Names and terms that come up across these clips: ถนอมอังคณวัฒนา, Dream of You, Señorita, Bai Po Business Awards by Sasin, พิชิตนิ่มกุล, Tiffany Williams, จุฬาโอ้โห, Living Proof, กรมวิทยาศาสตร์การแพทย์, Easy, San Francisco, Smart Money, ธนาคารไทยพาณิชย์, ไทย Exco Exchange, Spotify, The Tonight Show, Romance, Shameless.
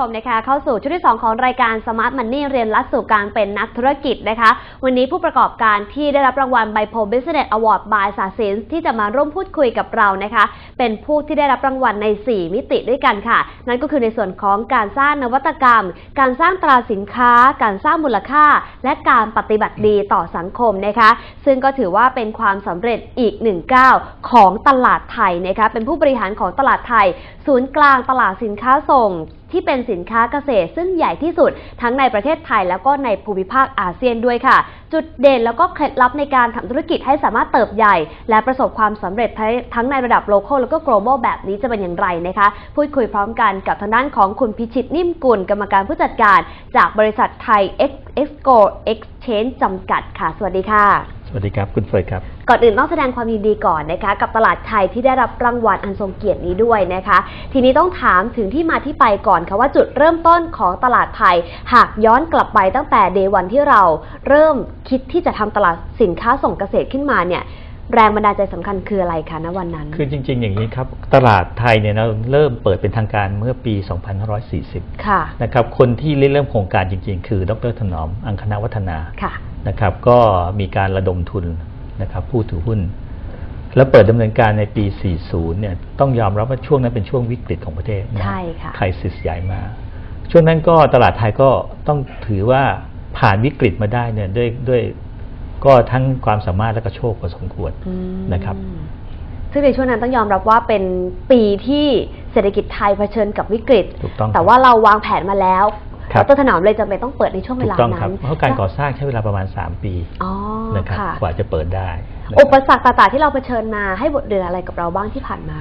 ชมนะคะเข้าสู่ช่วงที่2ของรายการ Smart Money เรียนรัดสู่การเป็นนักธุรกิจนะคะวันนี้ผู้ประกอบการที่ได้รับรางวัล Bai Po Business Awards by Sasin ที่จะมาร่วมพูดคุยกับเรานะคะเป็นผู้ที่ได้รับรางวัลใน4มิติด้วยกันค่ะนั่นก็คือในส่วนของการสร้างนวัตกรรมการสร้างตราสินค้าการสร้างมูลค่าและการปฏิบัติดีต่อสังคมนะคะซึ่งก็ถือว่าเป็นความสำเร็จอีก1ก้าวของตลาดไทยนะคะเป็นผู้บริหารของตลาดไทยศูนย์กลางตลาดสินค้าส่งที่เป็นสินค้าเกษตรซึ่งใหญ่ที่สุดทั้งในประเทศไทยแล้วก็ในภูมิภาคอาเซียนด้วยค่ะจุดเด่นแล้วก็เคล็ดลับในการทำธุรกิจให้สามารถเติบใหญ่และประสบความสำเร็จทั้งในระดับโลคอลแล้วก็ global แบบนี้จะเป็นอย่างไรนะคะพูดคุยพร้อมกันกับทางด้านของคุณพิชิตนิ่มกุลกรรมการผู้จัดการจากบริษัทไทย Exco Exchange จำกัดค่ะสวัสดีค่ะสวัสดีครับคุณเฟยครับก่อนอื่นต้องแสดงความยินดีก่อนนะคะกับตลาดไทยที่ได้รับรางวัลอันทรงเกียรตินี้ด้วยนะคะทีนี้ต้องถามถึงที่มาที่ไปก่อนค่ะว่าจุดเริ่มต้นของตลาดไทยหากย้อนกลับไปตั้งแต่เดย์วันที่เราเริ่มคิดที่จะทำตลาดสินค้าส่งเกษตรขึ้นมาเนี่ยแรงบันดาลใจสำคัญคืออะไรคะณวันนั้นคือจริงๆอย่างนี้ครับตลาดไทยเนี่ยเราเริ่มเปิดเป็นทางการเมื่อปี 2540 ค่ะนะครับคนที่เริ่มโครงการจริงๆคือดร.ถนอมอังคณวัฒนาค่ะนะครับก็มีการระดมทุนนะครับผู้ถือหุ้นแล้วเปิดดำเนินการในปี 40 เนี่ยต้องยอมรับว่าช่วงนั้นเป็นช่วงวิกฤตของประเทศใช่ค่ะไครซิสใหญ่มาช่วงนั้นก็ตลาดไทยก็ต้องถือว่าผ่านวิกฤตมาได้เนี่ยด้วยก็ทั้งความสามารถและก็โชคพอสมควรนะครับซึ่งในช่วงนั้นต้องยอมรับว่าเป็นปีที่เศรษฐกิจไทยเผชิญกับวิกฤตแต่ว่าเราวางแผนมาแล้วตัวถนอมเลยจำเป็นต้องเปิดในช่วงเวลานั้นเพราะการก่อสร้างใช้เวลาประมาณ3ปีนะครับกว่าจะเปิดได้อุปสรรคต่างๆที่เราเผชิญมาให้บทเรียนอะไรกับเราบ้างที่ผ่านมา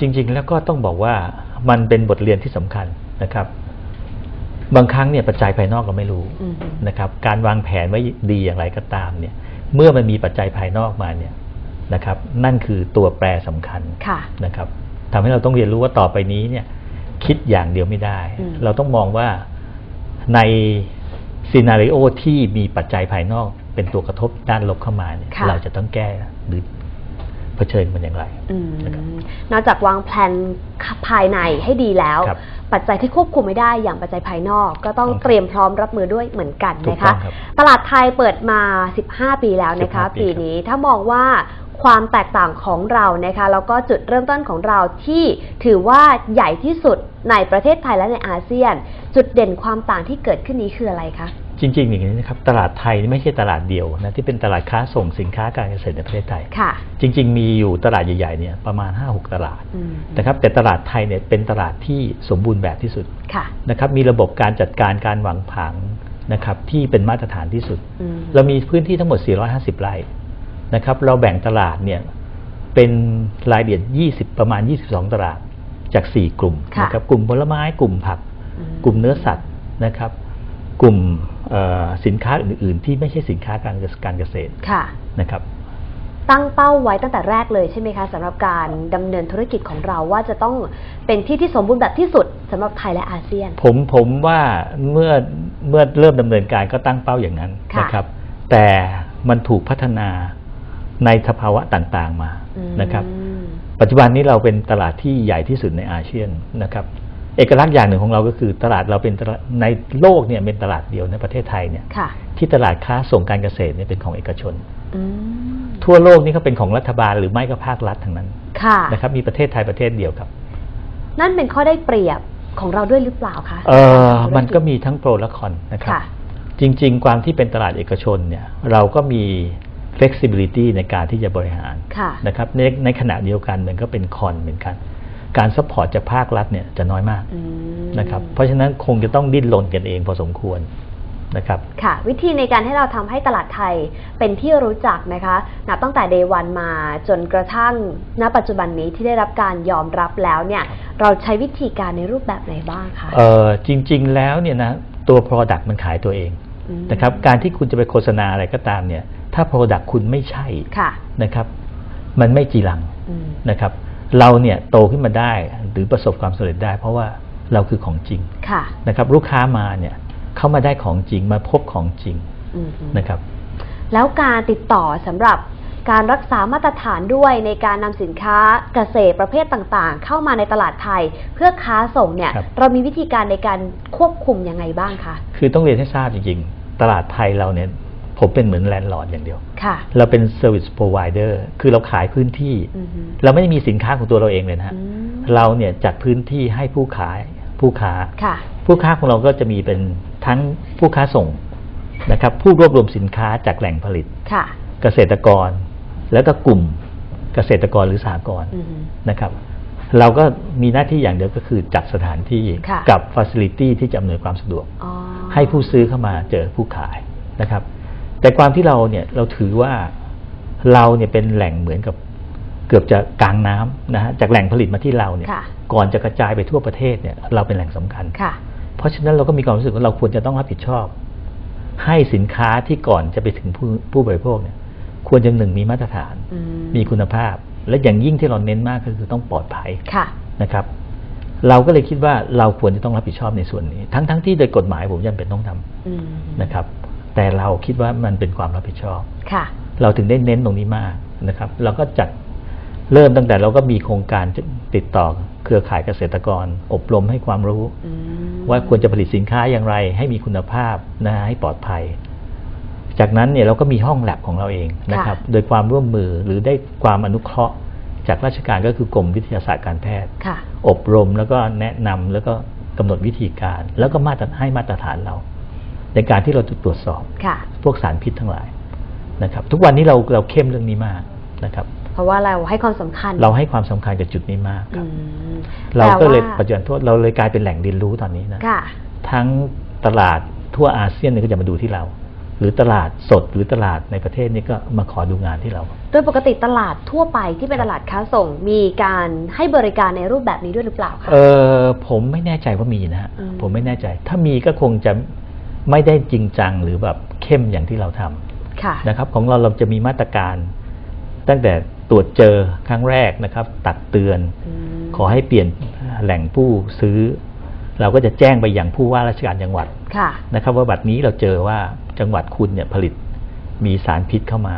จริงๆแล้วก็ต้องบอกว่ามันเป็นบทเรียนที่สำคัญนะครับบางครั้งเนี่ยปัจจัยภายนอกเราไม่รู้นะครับการวางแผนไว้ดีอย่างไรก็ตามเนี่ยเมื่อมันมีปัจจัยภายนอกมาเนี่ยนะครับนั่นคือตัวแปรสำคัญนะครับทำให้เราต้องเรียนรู้ว่าต่อไปนี้เนี่ยคิดอย่างเดียวไม่ได้เราต้องมองว่าในซีนาริโอที่มีปัจจัยภายนอกเป็นตัวกระทบด้านลบเข้ามาเนี่ยเราจะต้องแก้หรือเผชิญมันอย่างไรนอกจากวางแผนภายในให้ดีแล้วปัจจัยที่ควบคุมไม่ได้อย่างปัจจัยภายนอกก็ต้องเตรียมพร้อมรับมือด้วยเหมือนกันนะคะตลาดไทยเปิดมา15ปีแล้วนะคะปีนี้ถ้ามองว่าความแตกต่างของเรานะคะแล้วก็จุดเริ่มต้นของเราที่ถือว่าใหญ่ที่สุดในประเทศไทยและในอาเซียนจุดเด่นความต่างที่เกิดขึ้นนี้คืออะไรคะจริงๆอย่างนี้นะครับตลาดไทยไม่ใช่ตลาดเดียวนะที่เป็นตลาดค้าส่งสินค้าการเกษตรในประเทศไทยค่ะจริงๆมีอยู่ตลาดใหญ่ๆเนี่ยประมาณ 5-6 ตลาดนะครับแต่ตลาดไทยเนี่ยเป็นตลาดที่สมบูรณ์แบบที่สุดค่ะนะครับมีระบบการจัดการการวางผังนะครับที่เป็นมาตรฐานที่สุดเรามีพื้นที่ทั้งหมด450ไร่นะครับเราแบ่งตลาดเนี่ยเป็นรายละเอียดประมาณ22ตลาดจาก4กลุ่มนะครับกลุ่มผลไม้กลุ่มผักกลุ่มเนื้อสัตว์นะครับกลุ่มสินค้าอื่นๆที่ไม่ใช่สินค้าการเกษตรนะครับตั้งเป้าไว้ตั้งแต่แรกเลยใช่ไหมคะสำหรับการดำเนินธุรกิจของเราว่าจะต้องเป็นที่ที่สมบูรณ์แบบที่สุดสำหรับไทยและอาเซียนผมว่าเมื่อเริ่มดำเนินการก็ตั้งเป้าอย่างนั้นนะครับแต่มันถูกพัฒนาในสภาวะต่างๆมานะครับปัจจุบันนี้เราเป็นตลาดที่ใหญ่ที่สุดในอาเซียนนะครับเอกลักษณ์อย่างหนึ่งของเราก็คือตลาดเราเป็นในโลกเนี่ยเป็นตลาดเดียวในประเทศไทยเนี่ยที่ตลาดค้าส่งการเกษตรเนี่ยเป็นของเอกชนทั่วโลกนี่ก็เป็นของรัฐบาลหรือไม่ก็ภาครัฐทั้งนั้นนะครับมีประเทศไทยประเทศเดียวครับนั่นเป็นข้อได้เปรียบของเราด้วยหรือเปล่าคะมันก็มีทั้งโปรและคอนนะครับจริงๆความที่เป็นตลาดเอกชนเนี่ยเราก็มีflexibility ในการที่จะบริหารนะครับในขณะเดียวกันมันก็เป็นคอนเหมือนกันการซัพพอร์ตจากภาครัฐเนี่ยจะน้อยมากนะครับเพราะฉะนั้นคงจะต้องดิ้นรนกันเองพอสมควรนะครับค่ะวิธีในการให้เราทำให้ตลาดไทยเป็นที่รู้จักนะคะนับตั้งแต่ Day 1 มาจนกระทั่งณปัจจุบันนี้ที่ได้รับการยอมรับแล้วเนี่ยเราใช้วิธีการในรูปแบบไหนบ้างคะจริงๆแล้วเนี่ยนะตัว product มันขายตัวเองนะครับการที่คุณจะไปโฆษณาอะไรก็ตามเนี่ยถ้า product คุณไม่ใช่นะครับมันไม่จีรังนะครับเราเนี่ยโตขึ้นมาได้หรือประสบความสำเร็จได้เพราะว่าเราคือของจริงนะครับลูกค้ามาเนี่ยเข้ามาได้ของจริงมาพบของจริงนะครับแล้วการติดต่อสำหรับ การรักษามาตรฐานด้วยในการนำสินค้าเกษตรประเภทต่างๆเข้ามาในตลาดไทยเพื่อค้าส่งเนี่ยเรามีวิธีการในการควบคุมยังไงบ้างคะคือต้องเรียนให้ทราบจริงๆตลาดไทยเราเนี่ยผมเป็นเหมือนแลนด์ลอร์ดอย่างเดียวเราเป็น service provider คือเราขายพื้นที่เราไม่ได้มีสินค้าของตัวเราเองเลยนะเราเนี่ยจัดพื้นที่ให้ผู้ค้าของเราก็จะมีเป็นทั้งผู้ค้าส่งนะครับผู้รวบรวมสินค้าจากแหล่งผลิตเกษตรกรแล้วก็กลุ่มเกษตรกรหรือสหกรณ์นะครับเราก็มีหน้าที่อย่างเดียวก็คือจัดสถานที่กับ facility ที่จะอำนวยความสะดวกให้ผู้ซื้อเข้ามาเจอผู้ขายนะครับแต่ความที่เราเนี่ยเราถือว่าเราเนี่ยเป็นแหล่งเหมือนกับเกือบจะกลางน้ำนะฮะจากแหล่งผลิตมาที่เราเนี่ยก่อนจะกระจายไปทั่วประเทศเนี่ยเราเป็นแหล่งสำคัญเพราะฉะนั้นเราก็มีความรู้สึกว่าเราควรจะต้องรับผิดชอบให้สินค้าที่ก่อนจะไปถึงผู้บริโภคเนี่ยควรจะหนึ่งมีมาตรฐานมีคุณภาพและอย่างยิ่งที่เราเน้นมากก็คือต้องปลอดภัยนะครับเราก็เลยคิดว่าเราควรจะต้องรับผิดชอบในส่วนนี้ทั้งที่โดยกฎหมายผมยังเป็นต้องทำนะครับแต่เราคิดว่ามันเป็นความรับผิดชอบเราถึงได้เน้นตรงนี้มากนะครับเราก็จัดเริ่มตั้งแต่เราก็มีโครงการติดต่อเครือข่ายเกษตรกรอบรมให้ความรู้ว่าควรจะผลิตสินค้าอย่างไรให้มีคุณภาพนะให้ปลอดภัยจากนั้นเนี่ยเราก็มีห้องแลบของเราเองนะครับโดยความร่วมมือหรือได้ความอนุเคราะห์จากราชการก็คือกรมวิทยาศาสตร์การแพทย์อบรมแล้วก็แนะนำแล้วก็กำหนดวิธีการแล้วก็ให้มาตรฐานเราในการที่เราตรวจสอบพวกสารพิษทั้งหลายนะครับทุกวันนี้เราเข้มเรื่องนี้มากนะครับเพราะว่าเราให้ความสำคัญกับจุดนี้มากครับเราก็เลยปัจจุบันทั่วเราเลยกลายเป็นแหล่งเรียนรู้ตอนนี้นะทั้งตลาดทั่วอาเซียนเนี่ยก็จะมาดูที่เราหรือตลาดสดหรือตลาดในประเทศนี่ก็มาขอดูงานที่เราโดยปกติตลาดทั่วไปที่เป็นตลาดค้าส่งมีการให้บริการในรูปแบบนี้ด้วยหรือเปล่าคะผมไม่แน่ใจว่ามีนะฮะผมไม่แน่ใจถ้ามีก็คงจะไม่ได้จริงจังหรือแบบเข้มอย่างที่เราทำนะครับของเราจะมีมาตรการตั้งแต่ตรวจเจอครั้งแรกนะครับตักเตือนขอให้เปลี่ยนแหล่งผู้ซื้อเราก็จะแจ้งไปอย่างผู้ว่าราชการจังหวัดนะครับว่าบัดนี้เราเจอว่าจังหวัดคุณเนี่ยผลิตมีสารพิษเข้ามา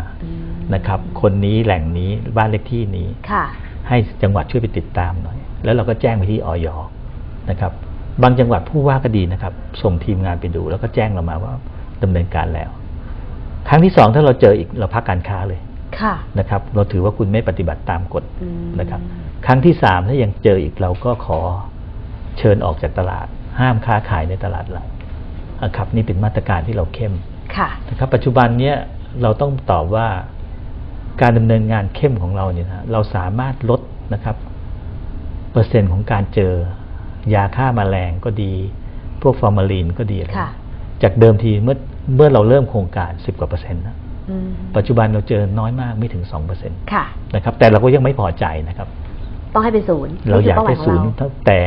นะครับคนนี้แหล่งนี้บ้านเลขที่นี้ให้จังหวัดช่วยไปติดตามหน่อยแล้วเราก็แจ้งไปที่อย.นะครับบางจังหวัดผู้ว่าก็ดีนะครับส่งทีมงานไปดูแล้วก็แจ้งเรามาว่าดำเนินการแล้วครั้งที่2ถ้าเราเจออีกเราพักการค้าเลยนะครับเราถือว่าคุณไม่ปฏิบัติตามกฎนะครับครั้งที่3ถ้ายังเจออีกเราก็ขอเชิญออกจากตลาดห้ามค้าขายในตลาดเราครับนี่เป็นมาตรการที่เราเข้มนะครับปัจจุบันเนี้ยเราต้องตอบว่าการดำเนินงานเข้มของเราเนี่ยนะเราสามารถลดนะครับเปอร์เซ็นต์ของการเจอยาฆ่าแมลงก็ดีพวกฟอร์มาลีนก็ดีจากเดิมทีเมื่อเราเริ่มโครงการ10%นะปัจจุบันเราเจอน้อยมากไม่ถึง 2% นะครับแต่เราก็ยังไม่พอใจนะครับต้องให้เป็น0เราอยากได้0แต่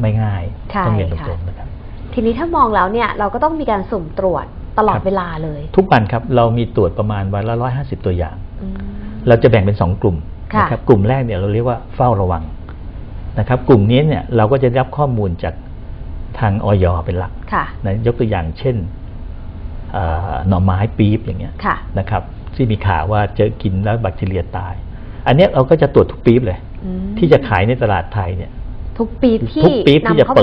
ไม่ง่ายต้องเรียนตรงๆนะครับทีนี้ถ้ามองแล้วเนี่ยเราก็ต้องมีการสุ่มตรวจตลอดเวลาเลยทุกวันครับเรามีตรวจประมาณวันละ150ตัวอย่างเราจะแบ่งเป็น2กลุ่มนะครับกลุ่มแรกเนี่ยเราเรียกว่าเฝ้าระวังนะครับกลุ่มนี้เนี่ยเราก็จะรับข้อมูลจากทางอย.เป็นหลักนะยกตัวอย่างเช่นหน่อไม้ปี๊บอย่างเงี้ยนะครับที่มีข่าวว่าเจอกินแล้วแบคทีเรียตายอันนี้เราก็จะตรวจทุกปี๊บเลยที่จะขายในตลาดไทยเนี่ยทุกปี๊บที่จะเ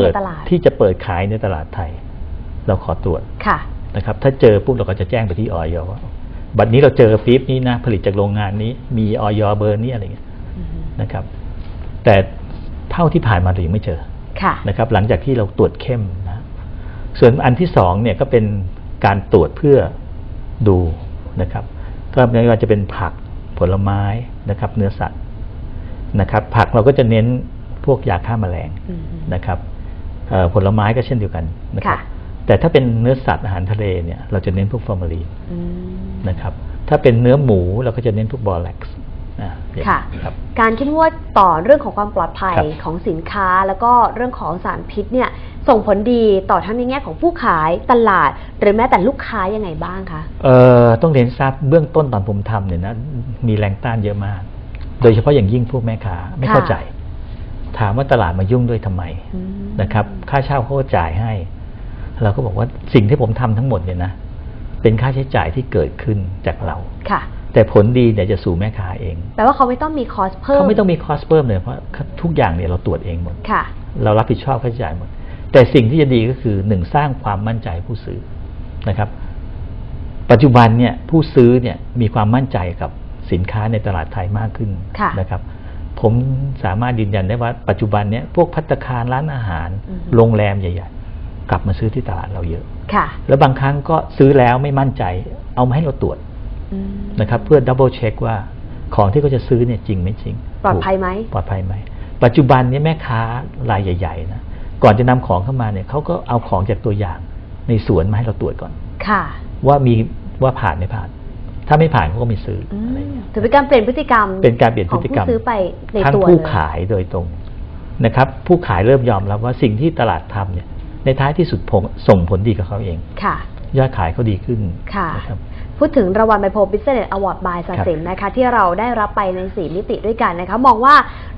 ปิดขายในตลาดไทยเราขอตรวจนะครับถ้าเจอปุ๊บเราก็จะแจ้งไปที่อย.ว่าบัดนี้เราเจอปี๊บนี้นะผลิตจากโรงงานนี้มีอย.เบอร์นี้อะไรเงี้ยนะครับแต่เท่าที่ผ่านมาเรายังไม่เจอนะครับหลังจากที่เราตรวจเข้มนะส่วนอันที่2เนี่ยก็เป็นการตรวจเพื่อดูนะครับก็ไม่ว่าจะเป็นผักผลไม้นะครับเนื้อสัตว์นะครับผักเราก็จะเน้นพวกยาฆ่าแมลงนะครับผลไม้ก็เช่นเดียวกันนะครับแต่ถ้าเป็นเนื้อสัตว์อาหารทะเลเนี่ยเราจะเน้นพวกฟอร์มาลีนนะครับถ้าเป็นเนื้อหมูเราก็จะเน้นพวกบอแร็กซ์การเข้มงวดต่อเรื่องของความปลอดภัยของสินค้าแล้วก็เรื่องของสารพิษเนี่ยส่งผลดีต่อทั้งในแง่ของผู้ขายตลาดหรือแม้แต่ลูกค้ายังไงบ้างคะต้องเรียนทราบเบื้องต้นตอนผมทำเนี่ยนะมีแรงต้านเยอะมากโดยเฉพาะอย่างยิ่งพวกแม่ค้าไม่เข้าใจถามว่าตลาดมายุ่งด้วยทำไมนะครับค่าเช่าเขาจ่ายให้เราก็บอกว่าสิ่งที่ผมทำทั้งหมดเนี่ยนะเป็นค่าใช้จ่ายที่เกิดขึ้นจากเรา แต่ผลดีเนี่ยจะสู่แม่ค้าเองแปลว่าเขาไม่ต้องมีคอสเพิ่มเลยเพราะทุกอย่างเนี่ยเราตรวจเองหมดเรารับผิดชอบค่าใช้จ่ายหมดแต่สิ่งที่จะดีก็คือหนึ่งสร้างความมั่นใจผู้ซื้อนะครับปัจจุบันเนี่ยผู้ซื้อเนี่ยมีความมั่นใจกับสินค้าในตลาดไทยมากขึ้นนะครับผมสามารถยืนยันได้ว่าปัจจุบันเนี่ยพวกภัตตาคารร้านอาหารโรงแรมใหญ่ๆกลับมาซื้อที่ตลาดเราเยอะแล้วบางครั้งก็ซื้อแล้วไม่มั่นใจเอามาให้เราตรวจนะครับเพื่อดับเบิลเช็คว่าของที่เขาจะซื้อเนี่ยจริงไม่จริงปลอดภัยไหมปัจจุบันนี้แม่ค้ารายใหญ่ๆนะก่อนจะนำของเข้ามาเนี่ยเขาก็เอาของจากตัวอย่างในสวนมาให้เราตรวจก่อนค่ะว่ามีว่าผ่านไม่ผ่านถ้าไม่ผ่านเขาก็ไม่ซื้ออะไรเงี้ยถือเป็นการเปลี่ยนพฤติกรรมของผู้ซื้อไปในตัวทั้งผู้ขายโดยตรงนะครับผู้ขายเริ่มยอมรับว่าสิ่งที่ตลาดทำเนี่ยในท้ายที่สุดส่งผลดีกับเขาเองค่ะยอดขายเขาดีขึ้นค่ะนะครับพูดถึงรางวัล Bai Po Business Awards by Sasin นะคะที่เราได้รับไปใน4มิติด้วยกันนะคะมองว่า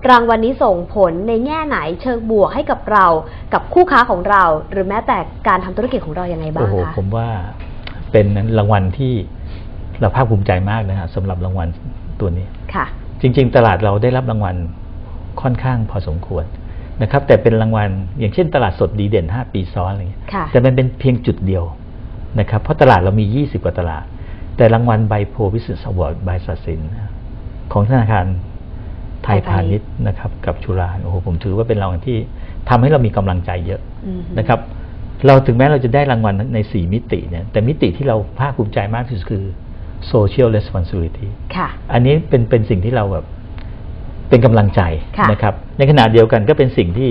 รางวัล นี้ส่งผลในแง่ไหนเชิงบวกให้กับเรากับคู่ค้าของเราหรือแม้แต่การทำธุรกิจของเราอย่างไรบ้างคะผมว่าเป็นรางวัลที่เราภาคภูมิใจมากนะฮะสำหรับรางวัลตัวนี้ค่ะจริงๆตลาดเราได้รับรางวัลค่อนข้างพอสมควรนะครับแต่เป็นรางวัลอย่างเช่นตลาดสดดีเด่น5ปีซ้อนอะไรเงี้ยแต่มันเป็นเพียงจุดเดียวนะครับเพราะตลาดเรามี20กว่าตลาดแต่รางวัล Bai Po Business Awards by Sasin ของธนาคารไทยพาณิชย์นะครับกับจุฬาโอ้โหผมถือว่าเป็นรางวัลที่ทำให้เรามีกำลังใจเยอะนะครับเราถึงแม้เราจะได้รางวัลใน4มิติเนี่ยแต่มิติที่เราภาคภูมิใจมากที่สุดคือ Social Responsibility อันนี้เป็นสิ่งที่เราแบบเป็นกำลังใจนะครับในขณะเดียวกันก็เป็นสิ่งที่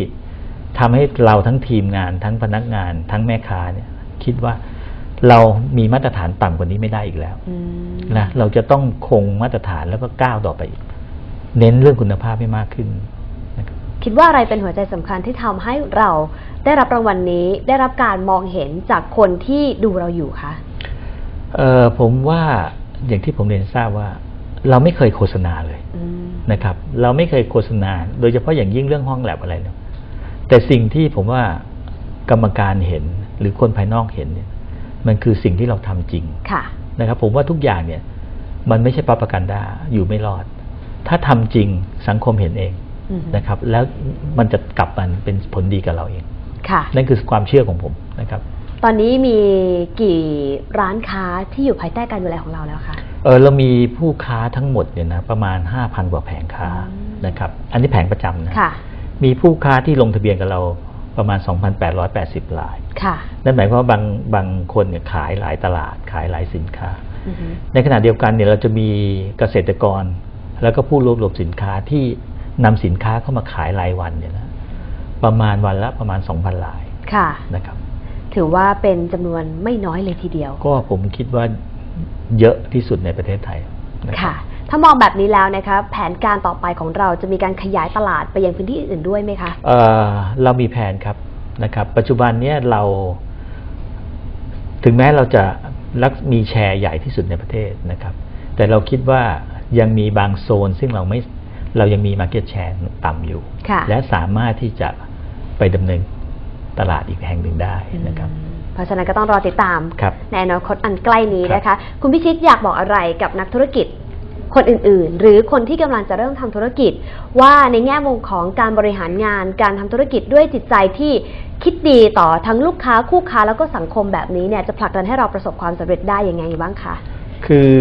ทำให้เราทั้งทีมงานทั้งพนักงานทั้งแม่ค้าเนี่ยคิดว่าเรามีมาตรฐานต่ำกว่านี้ไม่ได้อีกแล้วนะเราจะต้องคงมาตรฐานแล้วก็ก้าวต่อไปอีกเน้นเรื่องคุณภาพให้มากขึ้นนะครับคิดว่าอะไรเป็นหัวใจสำคัญที่ทำให้เราได้รับรางวัล นี้ได้รับการมองเห็นจากคนที่ดูเราอยู่คะผมว่าอย่างที่ผมเรียนทราบว่าเราไม่เคยโฆษณาเลยนะครับเราไม่เคยโฆษณาโดยเฉพาะอย่างยิ่งเรื่องห้องแลบอะไรนะแต่สิ่งที่ผมว่ากรรมการเห็นหรือคนภายนอกเห็นเนี่ยมันคือสิ่งที่เราทำจริงนะครับผมว่าทุกอย่างเนี่ยมันไม่ใช่ปาปากันดาอยู่ไม่รอดถ้าทำจริงสังคมเห็นเองนะครับแล้วมันจะกลับมันเป็นผลดีกับเราเองนั่นคือความเชื่อของผมนะครับตอนนี้มีกี่ร้านค้าที่อยู่ภายใต้การดูแลของเราแล้วคะเรามีผู้ค้าทั้งหมดเนี่ยนะประมาณ 5,000 กว่าแผงค้านะครับอันนี้แผงประจำนะมีผู้ค้าที่ลงทะเบียนกับเราประมาณ 2,880 รายนั่นหมายความว่าบางคนเนี่ยขายหลายตลาดขายหลายสินค้าในขณะเดียวกันเนี่ยเราจะมีเกษตรกรแล้วก็ผู้รวบรวมสินค้าที่นำสินค้าเข้ามาขายรายวันเนี่ยนะประมาณวันละประมาณ 2,000 รายนะครับถือว่าเป็นจำนวนไม่น้อยเลยทีเดียวก็ผมคิดว่าเยอะที่สุดในประเทศไทยค่ะถ้ามองแบบนี้แล้วนะคะแผนการต่อไปของเราจะมีการขยายตลาดไปยังพื้นที่อื่นด้วยไหมคะเรามีแผนครับนะครับปัจจุบันนี้เราถึงแม้เราจะมีแชร์ใหญ่ที่สุดในประเทศนะครับแต่เราคิดว่ายังมีบางโซนซึ่งเรายังมี Market Share ต่ำอยู่และสามารถที่จะไปดำเนินตลาดอีกแห่งหนึ่งได้นะครับเพราะฉะนั้นก็ต้องรอติดตามในอนาคตอันใกล้นี้นะคะคุณพิชิตอยากบอกอะไรกับนักธุรกิจคนอื่นๆหรือคนที่กำลังจะเริ่มทำธุรกิจว่าในแง่มุมของการบริหารงานการทำธุรกิจด้วยจิตใจที่คิดดีต่อทั้งลูกค้าคู่ค้าแล้วก็สังคมแบบนี้เนี่ยจะผลักดันให้เราประสบความสำเร็จได้ยังไงบ้างคะคือ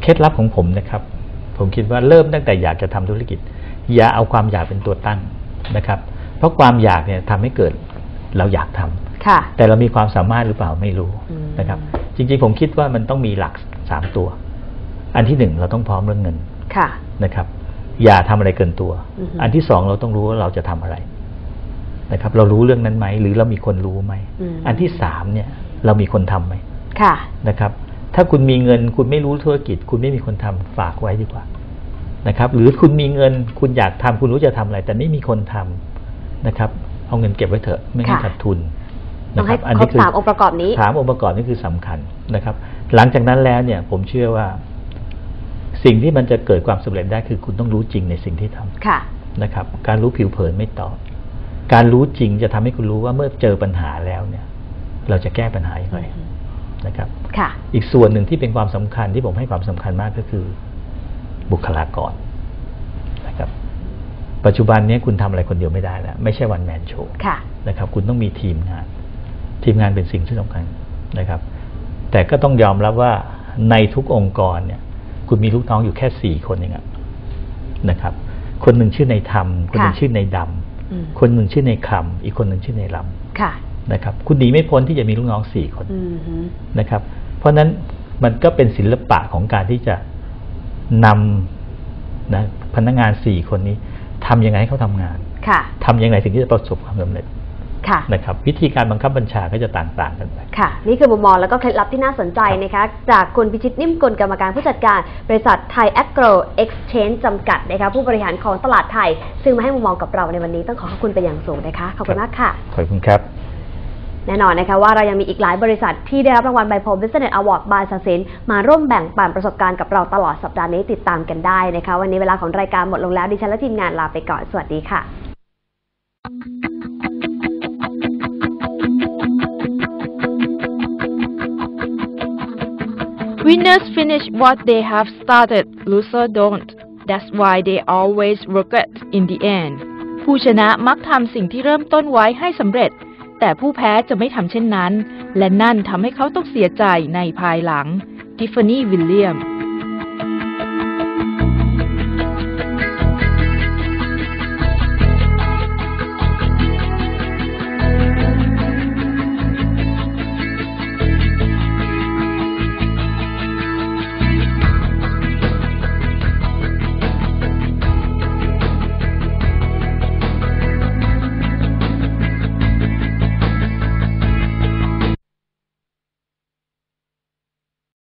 เคล็ดลับของผมนะครับผมคิดว่าเริ่มตั้งแต่อยากจะทำธุรกิจอย่าเอาความอยากเป็นตัวตั้งนะครับเพราะความอยากเนี่ยทำให้เกิดเราอยากทำแต่เรามีความสามารถหรือเปล่าไม่รู้นะครับจริงๆผมคิดว่ามันต้องมีหลัก3ตัวอันที่ 1เราต้องพร้อมเรื่องเงินนะครับอย่าทำอะไรเกินตัวอันที่ 2เราต้องรู้ว่าเราจะทำอะไรนะครับเรารู้เรื่องนั้นไหมหรือเรามีคนรู้ไหมอันที่ 3เนี่ยเรามีคนทํำไหมนะครับถ้าคุณมีเงินคุณไม่รู้ธุรกิจคุณไม่มีคนทำฝากไว้ดีกว่านะครับหรือคุณมีเงินคุณอยากทำคุณรู้จะทำอะไรแต่ไม่มีคนทำนะครับเอาเงินเก็บไว้เถอะไม่ให้ขาดทุนนะครับอันนี้คือ3องค์ประกอบนี้3องค์ประกอบนี้คือสำคัญนะครับหลังจากนั้นแล้วเนี่ยผมเชื่อว่าสิ่งที่มันจะเกิดความสำเร็จได้คือคุณต้องรู้จริงในสิ่งที่ทำนะครับการรู้ผิวเผินไม่ตอบการรู้จริงจะทำให้คุณรู้ว่าเมื่อเจอปัญหาแล้วเนี่ยเราจะแก้ปัญหาอย่างไร นะครับอีกส่วนหนึ่งที่เป็นความสำคัญที่ผมให้ความสำคัญมากก็คือบุคลากรนะครับปัจจุบันนี้คุณทำอะไรคนเดียวไม่ได้แล้วไม่ใช่วันแมนโชว์นะครับคุณต้องมีทีมงานเป็นสิ่งที่สำคัญนะครับแต่ก็ต้องยอมรับว่าในทุกองค์กรเนี่ยคุณมีลูกน้องอยู่แค่4 คนเองนะครับคนหนึ่งชื่อในธรรมคนหนึ่งชื่อในดำคนหนึ่งชื่อในคำอีกคนหนึ่งชื่อในลำนะครับคุณหนีไม่พ้นที่จะมีลูกน้อง4 คนนะครับเพราะนั้นมันก็เป็นศิลปะของการที่จะนำนะพนักงาน4 คนนี้ทำยังไงให้เขาทำงานทำยังไงถึงที่จะประสบความสำเร็จนะครับวิธีการบังคับบัญชาก็จะต่างๆกันไปค่ะนี่คือมุมมองแล้วก็เคล็ดลับที่น่าสนใจนะคะจากคุณพิชิตนิ่มกลกรรมการผู้จัดการบริษัทไทยแอโกรเอ็กซ์เชนจ์จำกัดนะคะผู้บริหารของตลาดไทยซึ่งมาให้มุมมองกับเราในวันนี้ต้องขอขอบคุณเป็นอย่างสูงนะคะขอบคุณมากค่ะขอบคุณครับแน่นอนนะคะว่าเรายังมีอีกหลายบริษัทที่ได้รับรางวัล Bai Po Business Awards by Sasin มาร่วมแบ่งปันประสบการณ์กับเราตลอดสัปดาห์นี้ติดตามกันได้นะคะวันนี้เวลาของรายการหมดลงแล้วดิฉันและทีมงานลาไปก่อนสวัสดีค่ะWinners finish what they have started, losers don't. That's why they always regret in the end. ผู้ชนะมักทำสิ่งที่เริ่มต้นไว้ให้สำเร็จแต่ผู้แพ้จะไม่ทำเช่นนั้นและนั่นทำให้เขาต้องเสียใจในภายหลัง Tiffany Williams